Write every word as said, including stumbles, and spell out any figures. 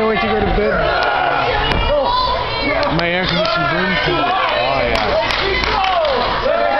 can't wait to go to bed. My air conditioning room. Oh, yeah.